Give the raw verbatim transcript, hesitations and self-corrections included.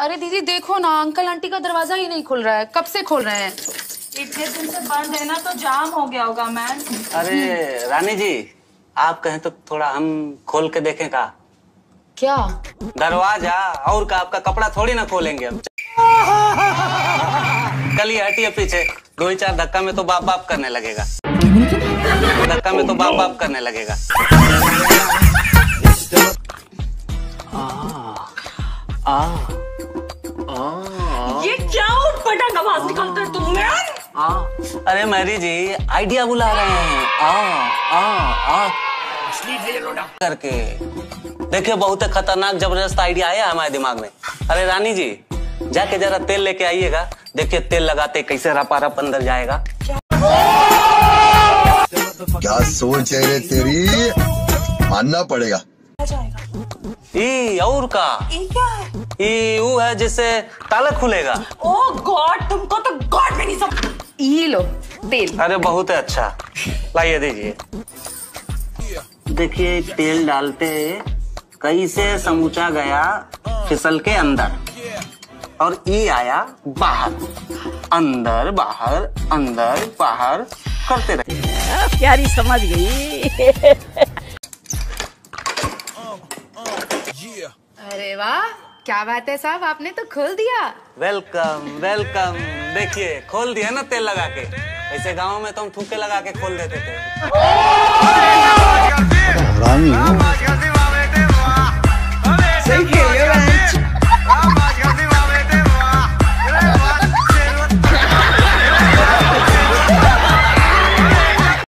अरे दीदी देखो ना, अंकल आंटी का दरवाजा ही नहीं खुल रहा है। कब से खोल रहे हैं? इतने दिन से बंद है ना, तो जाम हो गया होगा मैम। अरे रानी जी, आप कहें तो थोड़ा हम खोल के देखें का क्या दरवाजा, और का आपका कपड़ा थोड़ी ना खोलेंगे हम। कल ये हटिए पीछे, दो ही चार धक्का में तो बाप बाप करने लगेगा, धक्का में तो बाप बाप करने लगेगा। आ, आ, आ, ये क्या उठपटांग आवाज निकालता है तुम मैम? आ, अरे मैरी जी आइडिया बुला रहे हैं। आ आ आ करके देखिए, बहुत खतरनाक जबरदस्त आइडिया आया हमारे दिमाग में। अरे रानी जी जाके जरा तेल लेके आइएगा, देखिए तेल लगाते कैसे रपारप अंदर जाएगा। क्या सोच है तेरी, मानना पड़ेगा। ई और का ई क्या है? ई वो है जिससे ताला खुलेगा। ओ गॉड, तुमको तो गॉड में नहीं सब। ई लो तेल। अरे बहुत है, अच्छा लाइए दीजिए। देखिए तेल डालते कहीं से समूचा गया फिसल के अंदर, और ई आया बाहर, अंदर बाहर अंदर बाहर करते रहे। प्यारी समझ गई। अरे वाह क्या बात है साहब, आपने तो खोल दिया। Welcome welcome. देखिए खोल दिया ना तेल लगा के, ऐसे गाँव में तो हम थूके लगा के खोल देते थे।